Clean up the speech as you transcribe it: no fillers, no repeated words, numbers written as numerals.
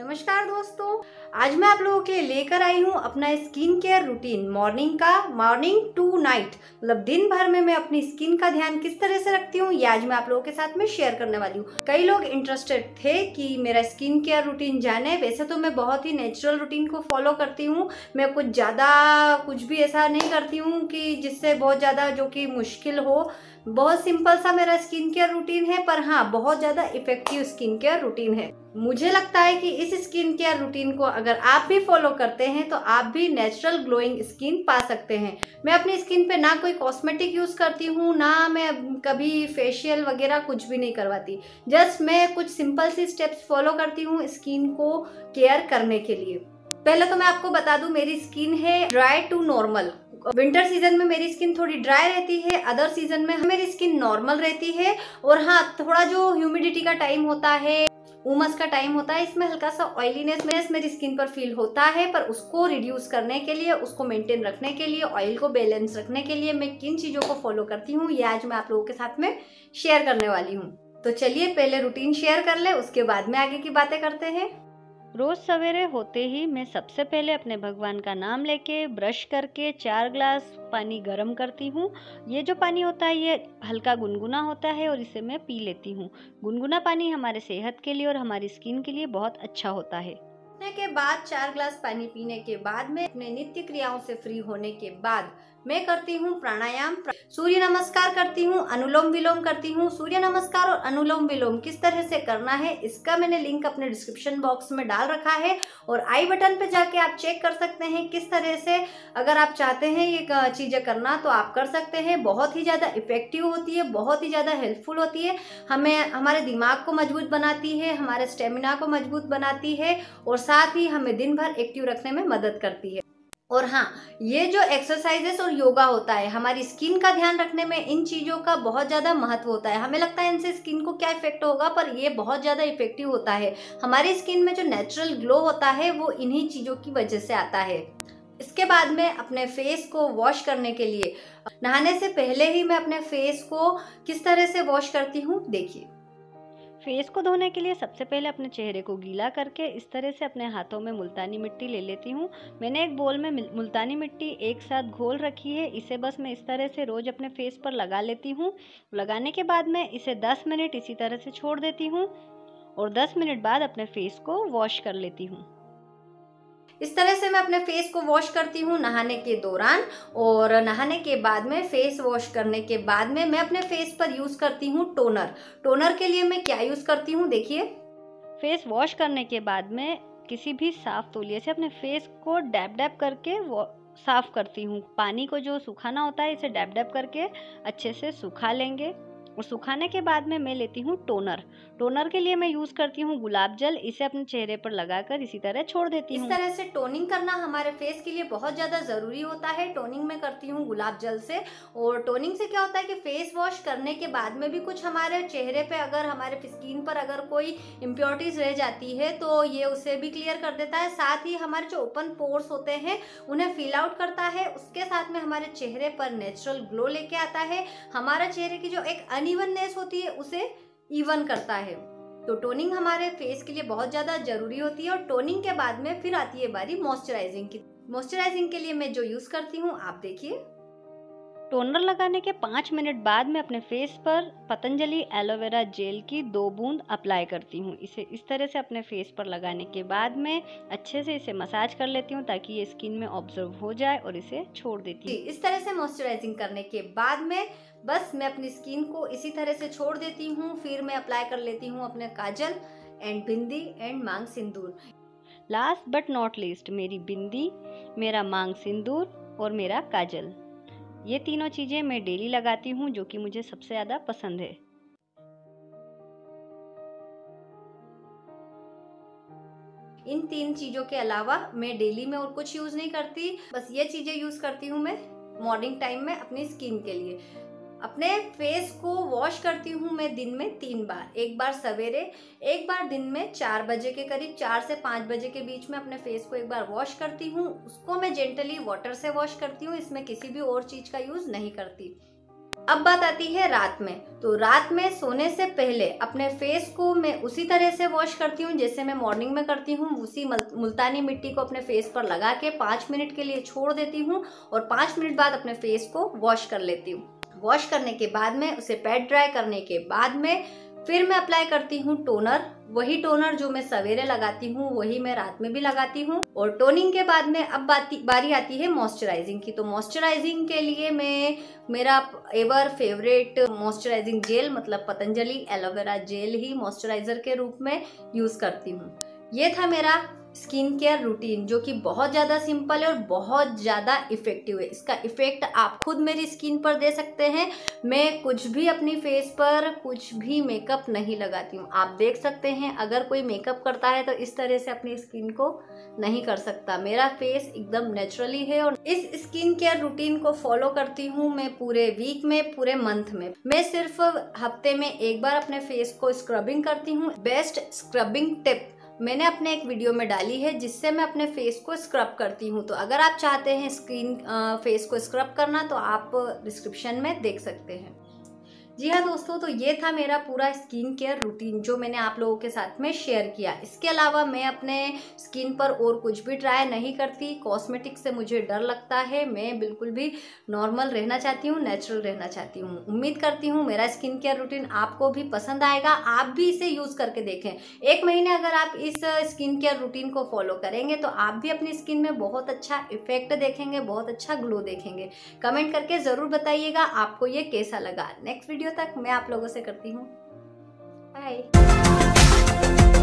नमस्कार दोस्तों, आज मैं आप लोगों के लिए लेकर आई हूँ अपना स्किन केयर रूटीन मॉर्निंग का, मॉर्निंग टू नाइट, मतलब दिन भर में मैं अपनी स्किन का ध्यान किस तरह से रखती हूँ ये आज मैं आप लोगों के साथ में शेयर करने वाली हूँ। कई लोग इंटरेस्टेड थे कि मेरा स्किन केयर रूटीन जाने। वैसे तो मैं बहुत ही नेचुरल रूटीन को फॉलो करती हूँ, मैं कुछ ज़्यादा कुछ भी ऐसा नहीं करती हूँ कि जिससे बहुत ज़्यादा जो कि मुश्किल हो। बहुत सिंपल सा मेरा स्किन केयर रूटीन है, पर हाँ बहुत ज़्यादा इफेक्टिव स्किन केयर रूटीन है। मुझे लगता है कि इस स्किन केयर रूटीन को अगर आप भी फॉलो करते हैं तो आप भी नेचुरल ग्लोइंग स्किन पा सकते हैं। मैं अपनी स्किन पे ना कोई कॉस्मेटिक यूज़ करती हूँ, ना मैं कभी फेशियल वगैरह कुछ भी नहीं करवाती। जस्ट मैं कुछ सिंपल सी स्टेप्स फॉलो करती हूँ स्किन को केयर करने के लिए। पहले तो मैं आपको बता दूँ, मेरी स्किन है dry to normal. Winter season में मेरी स्किन थोड़ी ड्राई रहती है, अदर सीजन में मेरी स्किन नॉर्मल रहती है। और हाँ, थोड़ा जो ह्यूमिडिटी का टाइम होता है, उमस का टाइम होता है, इसमें हल्का सा ऑयलीनेस मेरी स्किन पर फील होता है, पर उसको रिड्यूस करने के लिए, उसको मेंटेन रखने के लिए, ऑयल को बैलेंस रखने के लिए मैं किन चीज़ों को फॉलो करती हूँ ये आज मैं आप लोगों के साथ में शेयर करने वाली हूँ। तो चलिए पहले रूटीन शेयर कर ले, उसके बाद में आगे की बातें करते हैं। रोज़ सवेरे होते ही मैं सबसे पहले अपने भगवान का नाम लेके ब्रश करके 4 ग्लास पानी गर्म करती हूँ। ये जो पानी होता है ये हल्का गुनगुना होता है और इसे मैं पी लेती हूँ। गुनगुना पानी हमारे सेहत के लिए और हमारी स्किन के लिए बहुत अच्छा होता है। पीने के बाद 4 ग्लास पानी पीने के बाद मैं अपने नित्य क्रियाओं से फ्री होने के बाद मैं करती हूँ प्राणायाम, सूर्य नमस्कार करती हूँ, अनुलोम विलोम करती हूँ। सूर्य नमस्कार और अनुलोम विलोम किस तरह से करना है इसका मैंने लिंक अपने डिस्क्रिप्शन बॉक्स में डाल रखा है, और आई बटन पे जाके आप चेक कर सकते हैं किस तरह से अगर आप चाहते हैं ये चीज़ें करना तो आप कर सकते हैं। बहुत ही ज़्यादा इफेक्टिव होती है, बहुत ही ज़्यादा हेल्पफुल होती है, हमें हमारे दिमाग को मजबूत बनाती है, हमारे स्टेमिना को मजबूत बनाती है और साथ ही हमें दिन भर एक्टिव रखने में मदद करती है। और हाँ, ये जो एक्सरसाइजेस और योगा होता है हमारी स्किन का ध्यान रखने में इन चीज़ों का बहुत ज़्यादा महत्व होता है। हमें लगता है इनसे स्किन को क्या इफेक्ट होगा, पर ये बहुत ज़्यादा इफेक्टिव होता है। हमारी स्किन में जो नेचुरल ग्लो होता है वो इन्हीं चीज़ों की वजह से आता है। इसके बाद में अपने फेस को वॉश करने के लिए, नहाने से पहले ही मैं अपने फेस को किस तरह से वॉश करती हूँ देखिए। फेस को धोने के लिए सबसे पहले अपने चेहरे को गीला करके इस तरह से अपने हाथों में मुल्तानी मिट्टी ले लेती हूँ। मैंने एक बोल में मुल्तानी मिट्टी एक साथ घोल रखी है, इसे बस मैं इस तरह से रोज़ अपने फेस पर लगा लेती हूँ। लगाने के बाद मैं इसे 10 मिनट इसी तरह से छोड़ देती हूँ और 10 मिनट बाद अपने फेस को वॉश कर लेती हूँ। इस तरह से मैं अपने फेस को वॉश करती हूँ नहाने के दौरान, और नहाने के बाद में फेस वॉश करने के बाद में मैं अपने फेस पर यूज़ करती हूँ टोनर। टोनर के लिए मैं क्या यूज़ करती हूँ देखिए। फेस वॉश करने के बाद में किसी भी साफ तौलिए से अपने फेस को डैप डैप करके साफ करती हूँ। पानी को जो सुखाना होता है इसे डैप डैप करके अच्छे से सुखा लेंगे, और सुखाने के बाद में मैं लेती हूँ टोनर। टोनर के लिए मैं यूज़ करती हूँ गुलाब जल, इसे अपने चेहरे पर लगाकर इसी तरह छोड़ देती हूँ। इस तरह से टोनिंग करना हमारे फेस के लिए बहुत ज़्यादा ज़रूरी होता है। टोनिंग मैं करती हूँ गुलाब जल से, और टोनिंग से क्या होता है कि फेस वॉश करने के बाद में भी कुछ हमारे चेहरे पर, अगर हमारे स्किन पर अगर कोई इम्प्योरिटीज़ रह जाती है तो ये उसे भी क्लियर कर देता है। साथ ही हमारे जो ओपन पोर्स होते हैं उन्हें फील आउट करता है, उसके साथ में हमारे चेहरे पर नेचुरल ग्लो लेके आता है, हमारा चेहरे की जो एक इवननेस होती है उसे इवन करता है। तो टोनिंग हमारे फेस के लिए बहुत ज़्यादा ज़रूरी होती है। और टोनिंग के बाद में फिर आती है बारी मॉइस्चराइजिंग की। मॉइस्चराइजिंग के लिए मैं जो यूज़ करती हूँ आप देखिए। टोनर लगाने के 5 मिनट बाद मैं अपने फेस पर पतंजलि एलोवेरा जेल की 2 बूंद अप्लाई करती हूँ। इसे इस तरह से अपने फेस पर लगाने के बाद मैं अच्छे से इसे मसाज कर लेती हूँ ताकि ये स्किन में ऑब्जर्व हो जाए, और इसे छोड़ देती हूँ। इस तरह से मॉइस्चराइजिंग करने के बाद में बस मैं अपनी स्किन को इसी तरह से छोड़ देती हूँ। फिर मैं अप्लाई कर लेती हूँ अपने काजल एंड बिंदी एंड मांग sindoor. Last but not least मेरी बिंदी, मेरा मांग सिंदूर और मेरा काजल, ये तीनों चीज़ें मैं डेली लगाती हूँ जो कि मुझे सबसे ज़्यादा पसंद है। इन 3 चीज़ों के अलावा मैं डेली में और कुछ यूज़ नहीं करती, बस ये चीज़ें यूज़ करती हूँ मैं मॉर्निंग टाइम में अपनी स्किन के लिए। अपने फेस को वॉश करती हूँ मैं दिन में 3 बार, एक बार सवेरे, एक बार दिन में 4 बजे के करीब, 4 से 5 बजे के बीच में अपने फेस को एक बार वॉश करती हूँ। उसको मैं जेंटली वाटर से वॉश करती हूँ, इसमें किसी भी और चीज़ का यूज़ नहीं करती। अब बात आती है रात में। तो रात में सोने से पहले अपने फेस को मैं उसी तरह से वॉश करती हूँ जैसे मैं मॉर्निंग में करती हूँ। उसी मुल्तानी मिट्टी को अपने फेस पर लगा के 5 मिनट के लिए छोड़ देती हूँ और 5 मिनट बाद अपने फेस को वॉश कर लेती हूँ। वॉश करने के बाद में उसे पैड ड्राई करने के बाद में फिर मैं अप्लाई करती हूँ टोनर। वही टोनर जो मैं सवेरे लगाती हूँ वही मैं रात में भी लगाती हूँ। और टोनिंग के बाद में अब बारी आती है मॉइस्चराइजिंग की। तो मॉइस्चराइजिंग के लिए मैं मेरा एवर फेवरेट मॉइस्चराइजिंग जेल मतलब पतंजलि एलोवेरा जेल ही मॉइस्चराइजर के रूप में यूज़ करती हूँ। ये था मेरा स्किन केयर रूटीन जो कि बहुत ज़्यादा सिंपल है और बहुत ज़्यादा इफ़ेक्टिव है। इसका इफ़ेक्ट आप खुद मेरी स्किन पर दे सकते हैं। मैं कुछ भी अपनी फेस पर कुछ भी मेकअप नहीं लगाती हूँ। आप देख सकते हैं अगर कोई मेकअप करता है तो इस तरह से अपनी स्किन को नहीं कर सकता। मेरा फेस एकदम नेचुरली है और इस स्किन केयर रूटीन को फॉलो करती हूँ मैं पूरे वीक में, पूरे मंथ में। मैं सिर्फ हफ्ते में एक बार अपने फेस को स्क्रबिंग करती हूँ। बेस्ट स्क्रबिंग टिप मैंने अपने एक वीडियो में डाली है जिससे मैं अपने फेस को स्क्रब करती हूँ। तो अगर आप चाहते हैं फेस को स्क्रब करना तो आप डिस्क्रिप्शन में देख सकते हैं। जी हाँ दोस्तों, तो ये था मेरा पूरा स्किन केयर रूटीन जो मैंने आप लोगों के साथ में शेयर किया। इसके अलावा मैं अपने स्किन पर और कुछ भी ट्राई नहीं करती। कॉस्मेटिक से मुझे डर लगता है। मैं बिल्कुल भी नॉर्मल रहना चाहती हूँ, नेचुरल रहना चाहती हूँ। उम्मीद करती हूँ मेरा स्किन केयर रूटीन आपको भी पसंद आएगा। आप भी इसे यूज़ करके देखें। 1 महीने अगर आप इस स्किन केयर रूटीन को फॉलो करेंगे तो आप भी अपनी स्किन में बहुत अच्छा इफेक्ट देखेंगे, बहुत अच्छा ग्लो देखेंगे। कमेंट करके ज़रूर बताइएगा आपको ये कैसा लगा। नेक्स्ट वीडियो तक मैं आप लोगों से करती हूँ। बाय।